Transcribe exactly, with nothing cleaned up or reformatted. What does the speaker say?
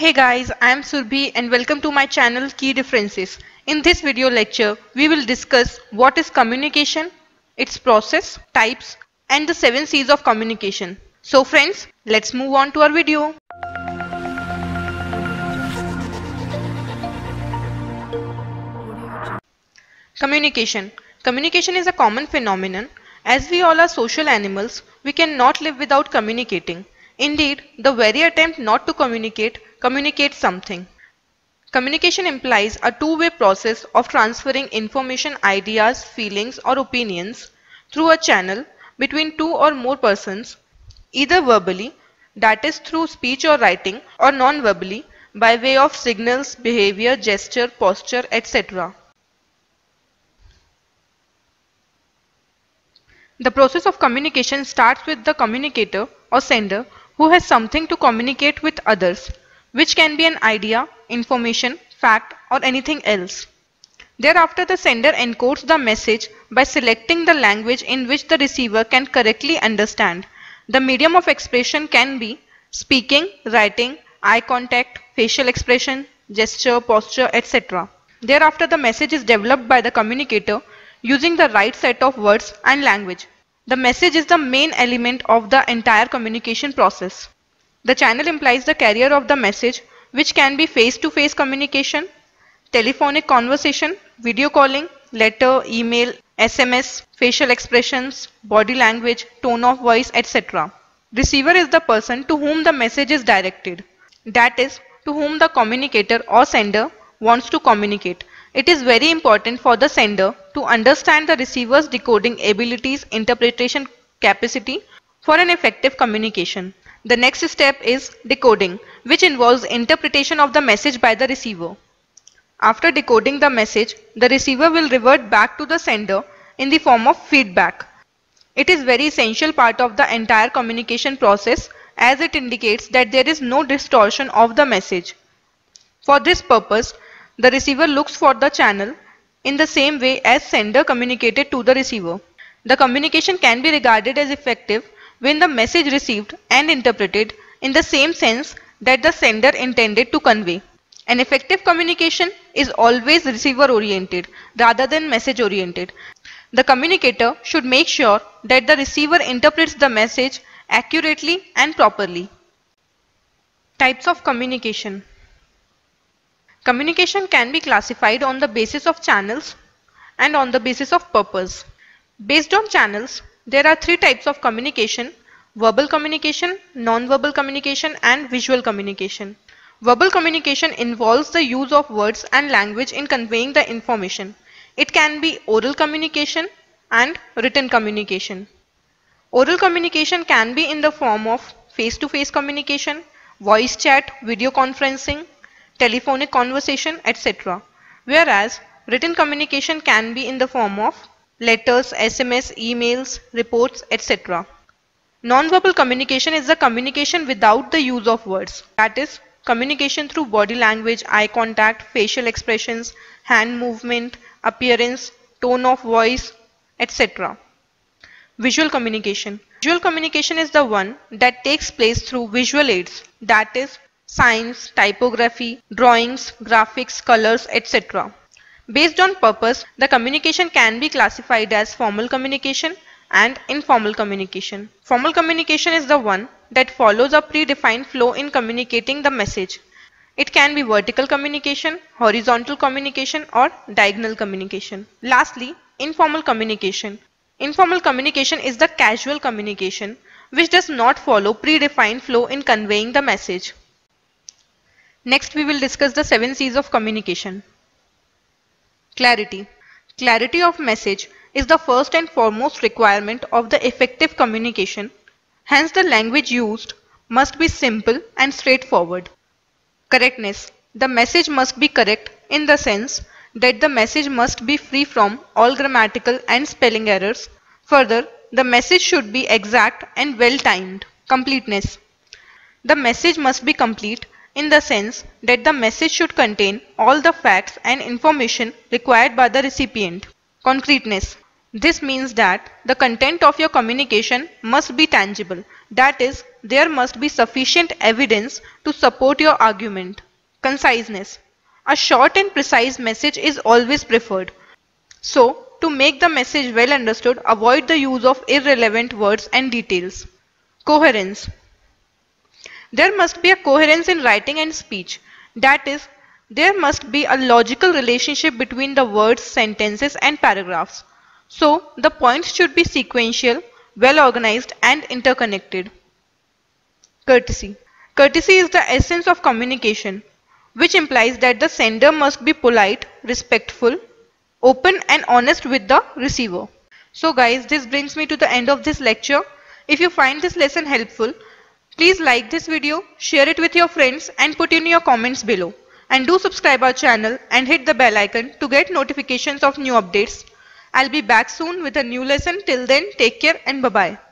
Hey guys, I am Surbhi and welcome to my channel Key Differences. In this video lecture, we will discuss what is communication, its process, types and the seven C's of communication. So friends, let's move on to our video. Communication. Communication is a common phenomenon. As we all are social animals, we cannot live without communicating. Indeed, the very attempt not to communicate communicates something. Communication implies a two-way process of transferring information, ideas, feelings or opinions through a channel between two or more persons, either verbally, that is through speech or writing, or non-verbally by way of signals, behavior, gesture, posture, et cetera. The process of communication starts with the communicator or sender who has something to communicate with others, which can be an idea, information, fact or anything else. Thereafter, the sender encodes the message by selecting the language in which the receiver can correctly understand. The medium of expression can be speaking, writing, eye contact, facial expression, gesture, posture, et cetera. Thereafter, the message is developed by the communicator using the right set of words and language. The message is the main element of the entire communication process. The channel implies the carrier of the message, which can be face-to-face communication, telephonic conversation, video calling, letter, email, S M S, facial expressions, body language, tone of voice, et cetera. Receiver is the person to whom the message is directed, that is, to whom the communicator or sender wants to communicate. It is very important for the sender to understand the receiver's decoding abilities, interpretation capacity for an effective communication. The next step is decoding, which involves interpretation of the message by the receiver. After decoding the message, the receiver will revert back to the sender in the form of feedback. It is a very essential part of the entire communication process, as it indicates that there is no distortion of the message. For this purpose, the receiver looks for the channel in the same way as sender communicated to the receiver. The communication can be regarded as effective when the message received and interpreted in the same sense that the sender intended to convey. An effective communication is always receiver oriented rather than message oriented. The communicator should make sure that the receiver interprets the message accurately and properly. Types of communication. Communication can be classified on the basis of channels and on the basis of purpose. Based on channels, there are three types of communication: verbal communication, non-verbal communication and visual communication. Verbal communication involves the use of words and language in conveying the information. It can be oral communication and written communication. Oral communication can be in the form of face-to-face communication, voice chat, video conferencing, telephonic conversation, et cetera. Whereas written communication can be in the form of letters, S M S, emails, reports, et cetera. Non-verbal communication is the communication without the use of words. That is, communication through body language, eye contact, facial expressions, hand movement, appearance, tone of voice, et cetera. Visual communication. Visual communication is the one that takes place through visual aids. That is, signs, typography, drawings, graphics, colors, et cetera. Based on purpose, the communication can be classified as formal communication and informal communication. Formal communication is the one that follows a predefined flow in communicating the message. It can be vertical communication, horizontal communication, or diagonal communication. Lastly, informal communication. Informal communication is the casual communication which does not follow predefined flow in conveying the message. Next, we will discuss the seven C's of communication. Clarity. Clarity of message is the first and foremost requirement of the effective communication. Hence, the language used must be simple and straightforward. Correctness. The message must be correct in the sense that the message must be free from all grammatical and spelling errors. Further, the message should be exact and well-timed. Completeness. The message must be complete in the sense that the message should contain all the facts and information required by the recipient. Concreteness. This means that the content of your communication must be tangible. That is, there must be sufficient evidence to support your argument. Conciseness. A short and precise message is always preferred. So, to make the message well understood, avoid the use of irrelevant words and details. Coherence. There must be a coherence in writing and speech. That is, there must be a logical relationship between the words, sentences and paragraphs. So, the points should be sequential, well organized and interconnected. Courtesy. Courtesy is the essence of communication, which implies that the sender must be polite, respectful, open and honest with the receiver. So guys, this brings me to the end of this lecture. If you find this lesson helpful, please like this video, share it with your friends and put in your comments below. And do subscribe our channel and hit the bell icon to get notifications of new updates. I'll be back soon with a new lesson. Till then, take care and bye-bye.